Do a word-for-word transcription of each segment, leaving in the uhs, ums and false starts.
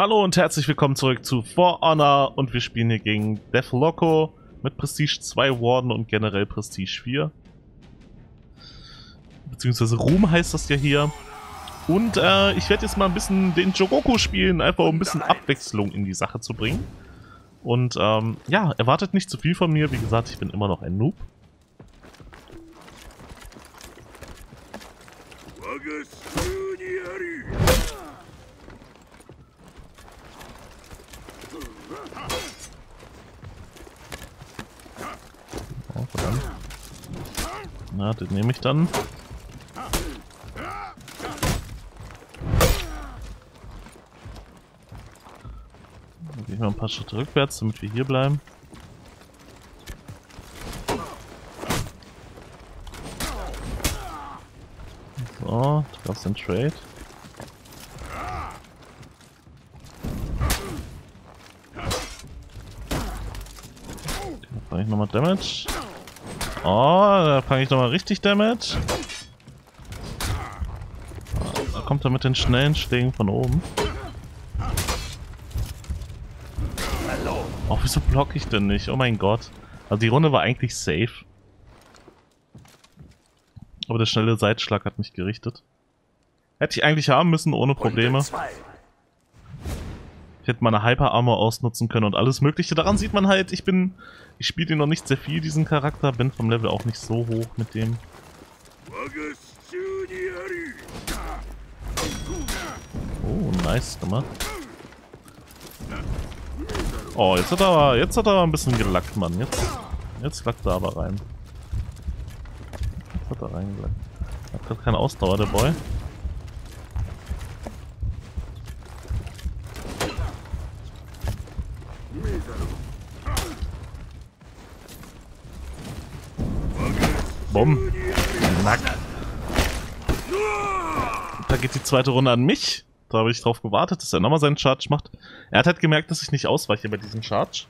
Hallo und herzlich willkommen zurück zu For Honor und wir spielen hier gegen Death Loco mit Prestige zwei Warden und generell Prestige vier. Beziehungsweise Ruhm heißt das ja hier. Und äh, ich werde jetzt mal ein bisschen den Joroko spielen, einfach um ein bisschen Abwechslung in die Sache zu bringen. Und ähm, ja, erwartet nicht zu viel von mir, wie gesagt, ich bin immer noch ein Noob. Oh, verdammt. Na, den nehme ich dann. Dann gehe ich mal ein paar Schritte rückwärts, damit wir hier bleiben. So, du darfst den Trade. Fange ich nochmal Damage. Oh, da fange ich nochmal richtig Damage. Da kommt er mit den schnellen Schlägen von oben. Oh, wieso blocke ich denn nicht? Oh mein Gott. Also die Runde war eigentlich safe. Aber der schnelle Seitschlag hat mich gerichtet. Hätte ich eigentlich haben müssen, ohne Probleme. Ich hätte meine Hyper-Armor ausnutzen können und alles mögliche. Daran sieht man halt, ich bin... Ich spiele den noch nicht sehr viel, diesen Charakter. Bin vom Level auch nicht so hoch mit dem. Oh, nice gemacht. Oh, jetzt hat er aber, jetzt hat er aber ein bisschen gelackt, Mann. Jetzt, jetzt lackt er aber rein. Jetzt hat er reingelackt. Hat gerade keine Ausdauer, der Boy. Bumm. Nack. Da geht die zweite Runde an mich. Da habe ich drauf gewartet, dass er nochmal seinen Charge macht. Er hat halt gemerkt, dass ich nicht ausweiche bei diesem Charge.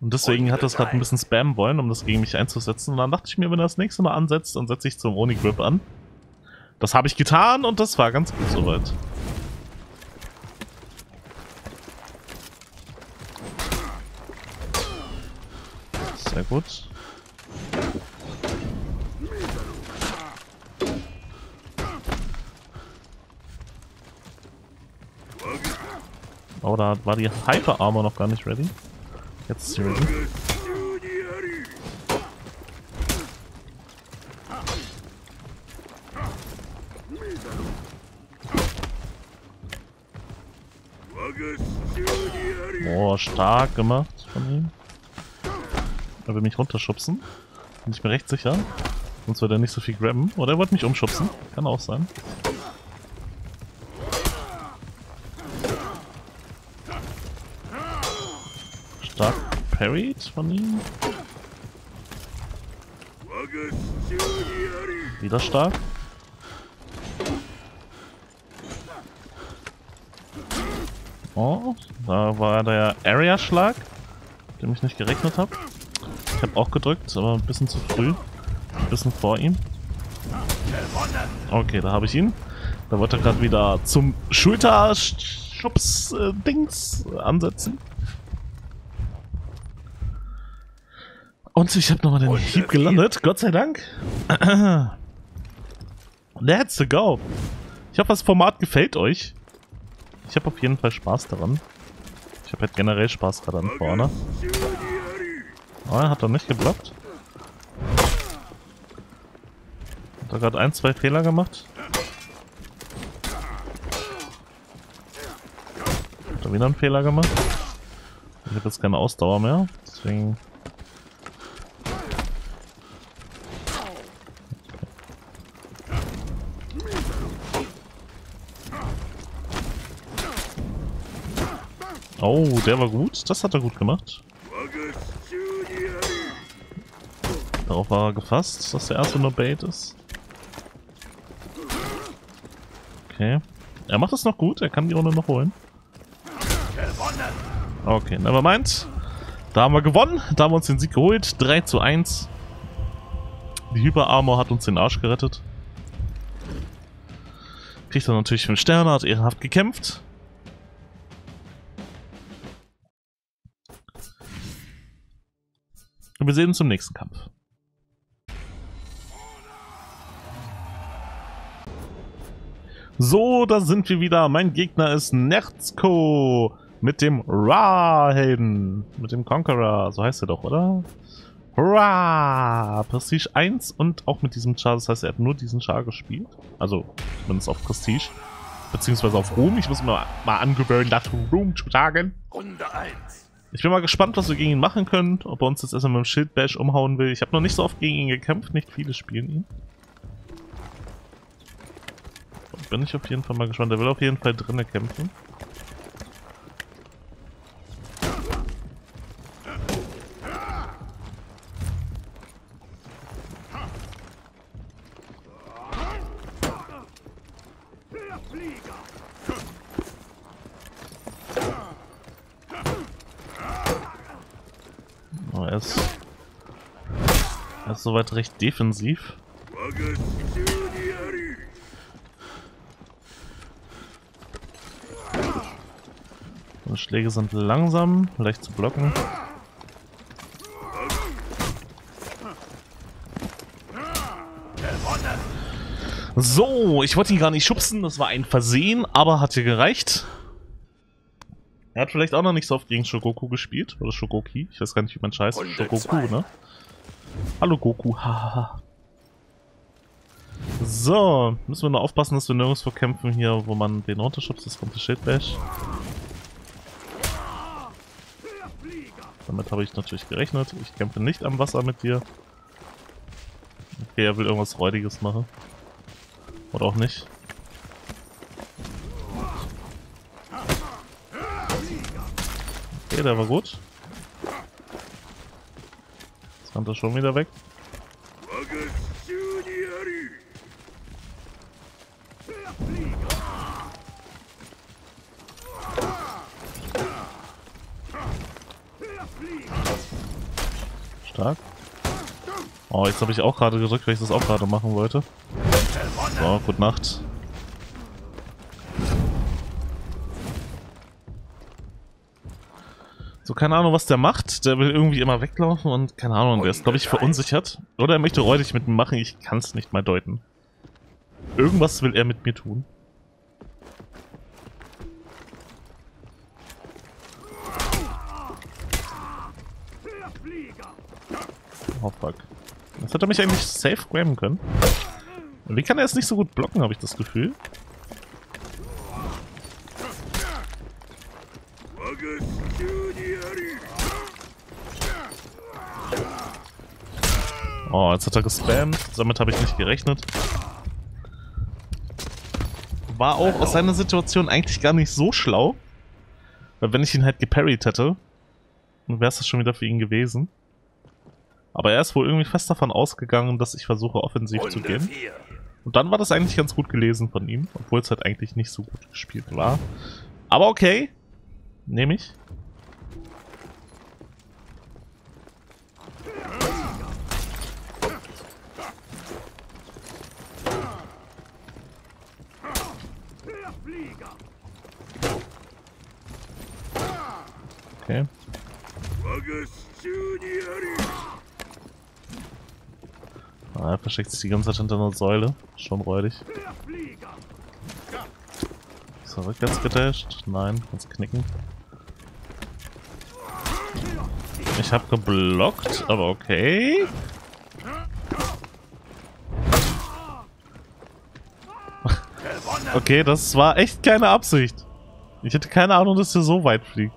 Und deswegen hat er es gerade ein bisschen spammen wollen, um das gegen mich einzusetzen. Und dann dachte ich mir, wenn er das nächste Mal ansetzt, dann setze ich zum Onigrip an. Das habe ich getan und das war ganz gut soweit. Sehr gut. Oh, da war die Hyper-Armor noch gar nicht ready. Jetzt ist sie ready. Oh, stark gemacht von ihm. Er will mich runterschubsen. Bin ich mir recht sicher. Sonst wird er nicht so viel grabben. Oder er wollte mich umschubsen. Kann auch sein. Stark parried von ihm. Wieder stark. Oh, da war der Area-Schlag, mit dem ich nicht gerechnet habe. Ich habe auch gedrückt, aber ein bisschen zu früh. Ein bisschen vor ihm. Okay, da habe ich ihn. Da wollte er gerade wieder zum Schulter-Schubs-Dings ansetzen. Und ich habe nochmal den Hieb gelandet, Gott sei Dank. Let's go. Ich hoffe, das Format gefällt euch. Ich habe auf jeden Fall Spaß daran. Ich habe halt generell Spaß gerade an vorne. Oh, er hat doch nicht geblockt. Hat er gerade ein, zwei Fehler gemacht. Hat er wieder einen Fehler gemacht. Ich habe jetzt keine Ausdauer mehr, deswegen... Oh, der war gut. Das hat er gut gemacht. Darauf war er gefasst, dass der erste nur Bait ist. Okay. Er macht das noch gut. Er kann die Runde noch holen. Okay, nevermind. Da haben wir gewonnen. Da haben wir uns den Sieg geholt. drei zu eins. Die Hyper-Armor hat uns den Arsch gerettet. Kriegt er natürlich fünf Sterne. Hat ehrenhaft gekämpft. Und wir sehen uns zum nächsten Kampf. So, da sind wir wieder. Mein Gegner ist Nerzko mit dem Ra-Helden, mit dem Conqueror, so heißt er doch, oder? Ra! Prestige eins und auch mit diesem Char, das heißt, er hat nur diesen Char gespielt. Also, zumindest auf Prestige, beziehungsweise auf Ruhm. Ich muss mir mal, mal angewöhnen, dazu Ruhm zu sagen. Runde eins. Ich bin mal gespannt, was wir gegen ihn machen können, ob er uns jetzt erstmal mit dem Schildbash umhauen will. Ich habe noch nicht so oft gegen ihn gekämpft, nicht viele spielen ihn. Bin ich auf jeden Fall mal gespannt, der will auf jeden Fall drinnen kämpfen. Oh, er ist, er ist soweit recht defensiv. Die Schläge sind langsam, leicht zu blocken. So, ich wollte ihn gar nicht schubsen, das war ein Versehen, aber hat hier gereicht. Er hat vielleicht auch noch nicht so oft gegen Shogoku gespielt, oder Shugoki, ich weiß gar nicht, wie man scheißt. Shogoku, ne? Hallo Goku, haha. So, müssen wir nur aufpassen, dass wir nirgendwo kämpfen hier, wo man den runterschubst, das kommt der Schildbash. Damit habe ich natürlich gerechnet. Ich kämpfe nicht am Wasser mit dir. Okay, er will irgendwas Räudiges machen. Oder auch nicht. Okay, der war gut. Jetzt kommt er schon wieder weg. Oh, jetzt habe ich auch gerade gedrückt, weil ich das auch gerade machen wollte. So, gute Nacht. So, keine Ahnung, was der macht. Der will irgendwie immer weglaufen und keine Ahnung, der ist, glaube ich, verunsichert. Oder er möchte räudig mit mir machen, ich kann es nicht mal deuten. Irgendwas will er mit mir tun. Oh fuck. Jetzt hätte er mich eigentlich safe grabben können. Und wie kann er jetzt nicht so gut blocken, habe ich das Gefühl. Oh, jetzt hat er gespammt. Damit habe ich nicht gerechnet. War auch aus seiner Situation eigentlich gar nicht so schlau. Weil wenn ich ihn halt geparried hätte, dann wäre es das schon wieder für ihn gewesen. Aber er ist wohl irgendwie fest davon ausgegangen, dass ich versuche, offensiv zu gehen. Und dann war das eigentlich ganz gut gelesen von ihm, obwohl es halt eigentlich nicht so gut gespielt war. Aber okay, nehme ich. Okay. Ah, er versteckt sich die ganze Zeit hinter einer Säule. Schon räudig. Ist er rückwärts gedasht? Nein, kannst knicken. Ich hab geblockt, aber okay. Okay, das war echt keine Absicht. Ich hätte keine Ahnung, dass er so weit fliegt.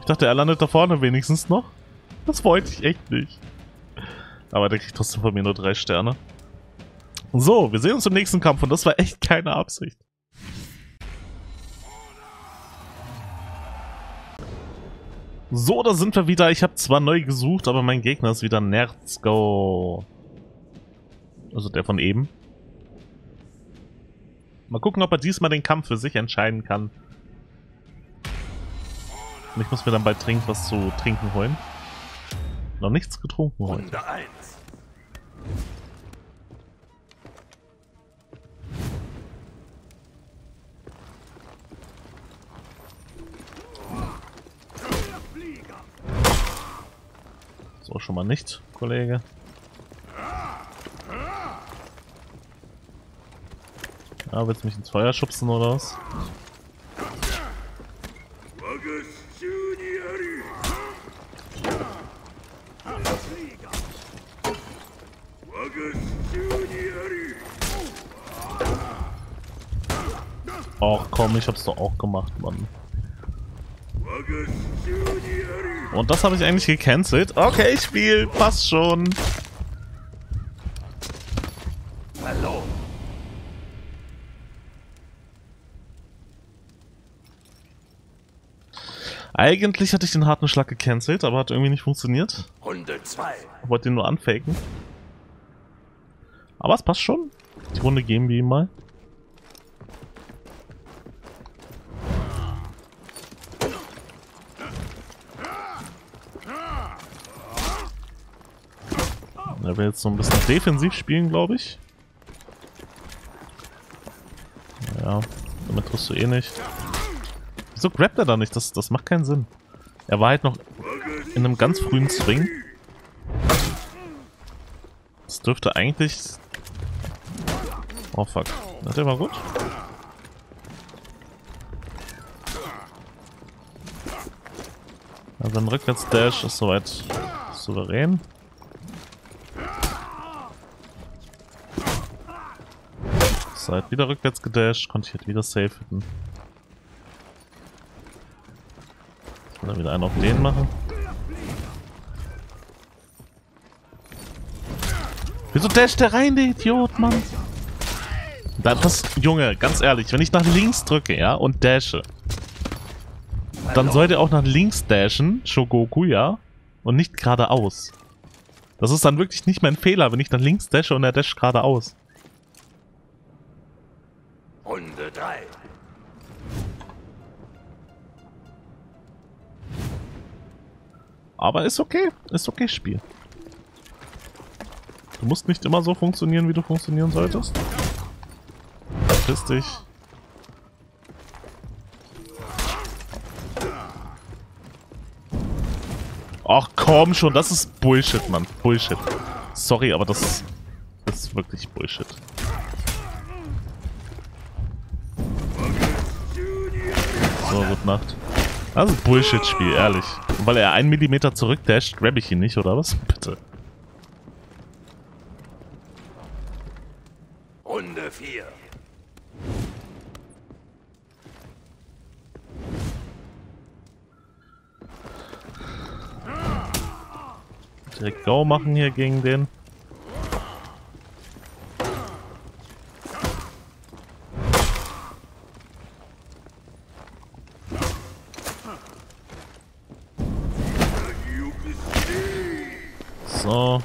Ich dachte, er landet da vorne wenigstens noch. Das wollte ich echt nicht. Aber der kriegt trotzdem von mir nur drei Sterne. So, wir sehen uns im nächsten Kampf und das war echt keine Absicht. So, da sind wir wieder. Ich habe zwar neu gesucht, aber mein Gegner ist wieder Nerzko. Also der von eben. Mal gucken, ob er diesmal den Kampf für sich entscheiden kann. Und ich muss mir dann bald dringend was zu trinken holen. Noch nichts getrunken heute. Runde eins. So schon mal nichts, Kollege. Ja, willst du mich ins Feuer schubsen oder was? Och komm, ich hab's doch auch gemacht, Mann. Und das habe ich eigentlich gecancelt. Okay, Spiel, passt schon. Hallo. Eigentlich hatte ich den harten Schlag gecancelt, aber hat irgendwie nicht funktioniert. Runde zwei. Ich wollte ihn nur anfaken. Aber es passt schon. Die Runde geben wir ihm mal. Er will jetzt so ein bisschen defensiv spielen, glaube ich. Ja, damit tust du eh nicht. Wieso grabt er da nicht? Das, das macht keinen Sinn. Er war halt noch in einem ganz frühen Swing. Das dürfte eigentlich... Oh fuck. Der war gut. Also ein Rückwärts-Dash ist soweit souverän. Halt wieder rückwärts gedasht, konnte ich halt wieder safe hitten. Oder wieder einen auf den machen. Wieso dasht der rein, der Idiot, Mann? Das, Junge, ganz ehrlich, wenn ich nach links drücke, ja, und dashe, dann soll der auch nach links dashen, Shogoku, ja, und nicht geradeaus. Das ist dann wirklich nicht mein Fehler, wenn ich nach links dashe und er dasht geradeaus. Runde drei. Aber ist okay. Ist okay, Spiel. Du musst nicht immer so funktionieren, wie du funktionieren solltest. Verpiss dich. Ach komm schon, das ist Bullshit, Mann. Bullshit. Sorry, aber das ist wirklich Bullshit. So, gute Nacht. Das ist ein Bullshit-Spiel, ehrlich. Und weil er einen Millimeter zurückdasht, grab ich ihn nicht, oder was? Bitte. Runde vier. Direkt Go machen hier gegen den. So.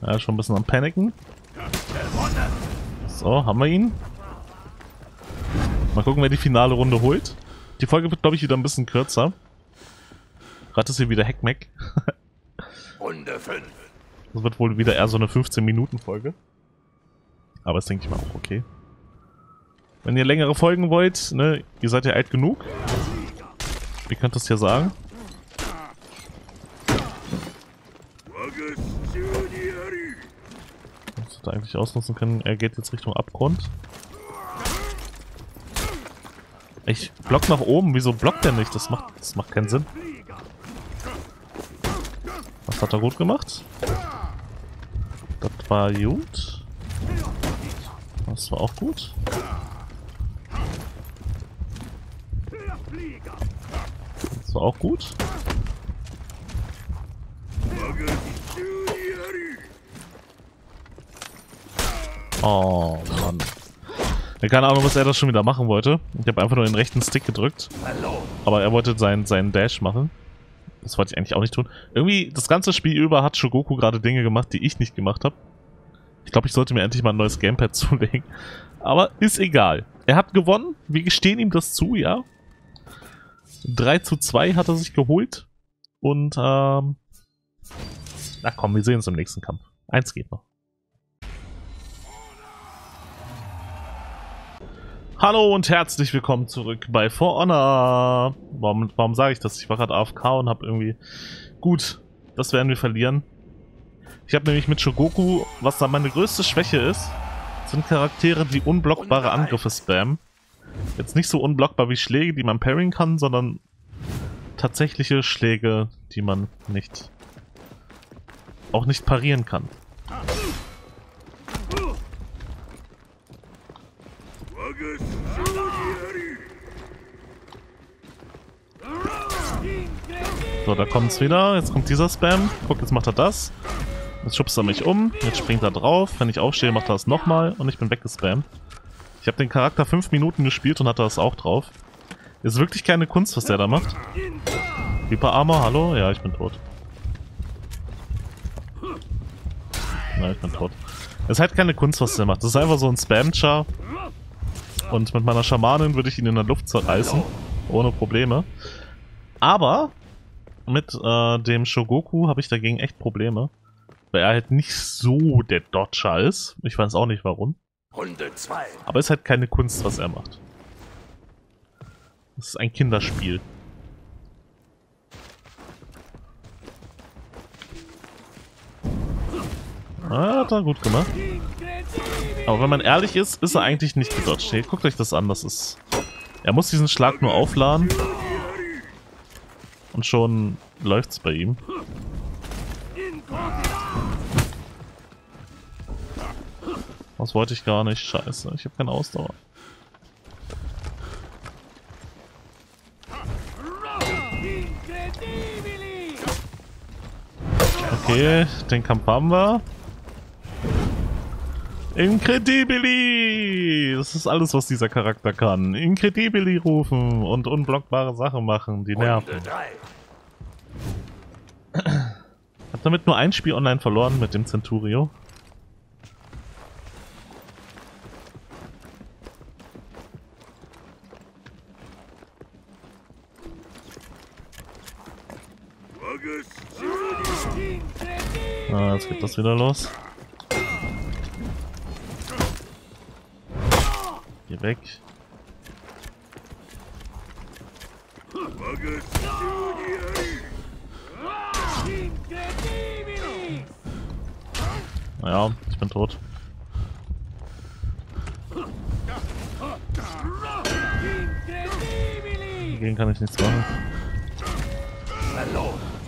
Ja, schon ein bisschen am Paniken. So, haben wir ihn. Mal gucken, wer die finale Runde holt. Die Folge wird, glaube ich, wieder ein bisschen kürzer. Gerade ist hier wieder Heckmeck. Runde fünf. Das wird wohl wieder eher so eine fünfzehn Minuten Folge. Aber das denke ich mal auch okay. Wenn ihr längere Folgen wollt, ne, ihr seid ja alt genug. Ihr könnt das ja sagen. Das hätte eigentlich ausnutzen können. Er geht jetzt Richtung Abgrund. Ich block nach oben. Wieso blockt er nicht? Das macht, das macht keinen Sinn. Das hat er gut gemacht. Das war gut. Das war auch gut. Das war auch gut. Oh Mann. Keine Ahnung, was er das schon wieder machen wollte. Ich habe einfach nur den rechten Stick gedrückt. Aber er wollte seinen, seinen Dash machen. Das wollte ich eigentlich auch nicht tun. Irgendwie das ganze Spiel über hat Shogoku gerade Dinge gemacht, die ich nicht gemacht habe. Ich glaube, ich sollte mir endlich mal ein neues Gamepad zulegen. Aber ist egal. Er hat gewonnen. Wir gestehen ihm das zu, ja. drei zu zwei hat er sich geholt. Und, ähm... na komm, wir sehen uns im nächsten Kampf. Eins geht noch. Hallo und herzlich willkommen zurück bei For Honor. Warum, warum sage ich das? Ich war gerade A F K und habe irgendwie... Gut, das werden wir verlieren. Ich habe nämlich mit Shogoku, was da meine größte Schwäche ist, sind Charaktere, die unblockbare Angriffe spammen. Jetzt nicht so unblockbar wie Schläge, die man parrying kann, sondern tatsächliche Schläge, die man nicht... auch nicht parieren kann. So, da kommt's wieder. Jetzt kommt dieser Spam. Guck, jetzt macht er das. Jetzt schubst er mich um. Jetzt springt er drauf. Wenn ich aufstehe, macht er das nochmal. Und ich bin weggespammt. Ich habe den Charakter fünf Minuten gespielt und hatte das auch drauf. Ist wirklich keine Kunst, was der da macht. Hyper-Armor, hallo? Ja, ich bin tot. Nein, ich bin tot. Ist halt keine Kunst, was der macht. Das ist einfach so ein Spam-Char. Und mit meiner Schamanin würde ich ihn in der Luft zerreißen. Ohne Probleme. Aber... mit äh, dem Shogoku habe ich dagegen echt Probleme, weil er halt nicht so der Dodger ist. Ich weiß auch nicht warum. Runde zwei. Aber es ist halt keine Kunst, was er macht. Das ist ein Kinderspiel. Ah, hat er gut gemacht. Aber wenn man ehrlich ist, ist er eigentlich nicht gedodged. Hey, guckt euch das an, das ist... Er muss diesen Schlag nur aufladen. Und schon läuft's bei ihm. Das wollte ich gar nicht. Scheiße, ich habe keine Ausdauer. Okay, den Kampf haben wir. Incredibili! Das ist alles, was dieser Charakter kann. Incredibili rufen und unblockbare Sachen machen, die nerven. Hab damit nur ein Spiel online verloren mit dem Centurio. Ah, jetzt geht das wieder los. Geh weg. Naja, ich bin tot. Dagegen kann ich nichts machen.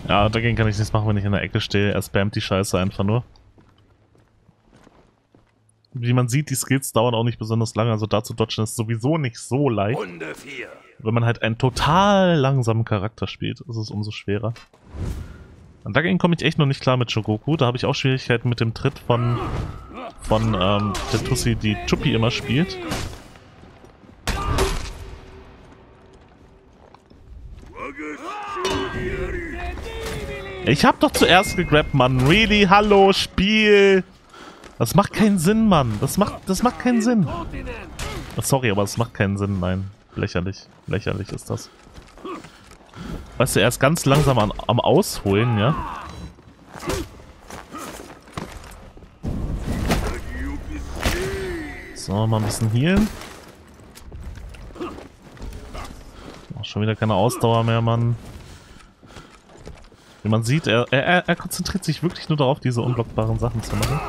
Ja, dagegen kann ich nichts machen, wenn ich in der Ecke stehe. Er spammt die Scheiße einfach nur. Wie man sieht, die Skills dauern auch nicht besonders lange, also da zu dodgen ist sowieso nicht so leicht. Runde vier. Wenn man halt einen total langsamen Charakter spielt, ist es umso schwerer. Und dagegen komme ich echt noch nicht klar mit Shogoku, da habe ich auch Schwierigkeiten mit dem Tritt von, von ähm, der Tussi, die Chuppi immer spielt. Ich habe doch zuerst gegrabt, Mann. Really? Hallo, Spiel! Das macht keinen Sinn, Mann. Das macht, das macht keinen Sinn. Sorry, aber das macht keinen Sinn. Nein, lächerlich. Lächerlich ist das. Weißt du, erst ganz langsam an, am Ausholen, ja? So, mal ein bisschen healen. Oh, schon wieder keine Ausdauer mehr, Mann. Wie man sieht, er, er, er konzentriert sich wirklich nur darauf, diese unblockbaren Sachen zu machen.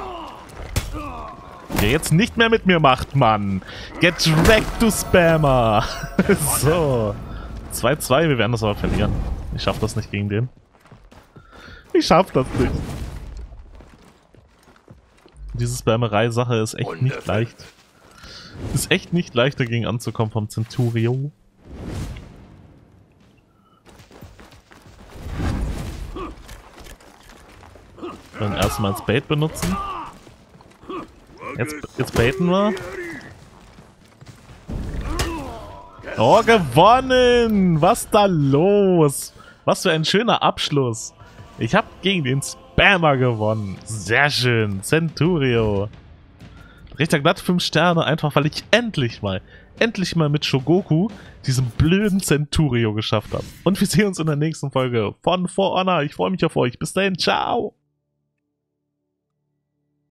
Der jetzt nicht mehr mit mir macht, Mann. Get weg, du Spammer. So. zwei zwei, wir werden das aber verlieren. Ich schaff das nicht gegen den. Ich schaff das nicht. Diese Spammerei-Sache ist echt nicht leicht. Ist echt nicht leicht, dagegen anzukommen vom Centurio. Dann erstmal ins Bait benutzen. Jetzt, jetzt baiten wir. Oh, gewonnen! Was da los? Was für ein schöner Abschluss. Ich habe gegen den Spammer gewonnen. Sehr schön. Centurio. Richter glatt fünf Sterne, einfach weil ich endlich mal, endlich mal mit Shogoku diesen blöden Centurio geschafft habe. Und wir sehen uns in der nächsten Folge von For Honor. Ich freue mich auf euch. Bis dahin. Ciao.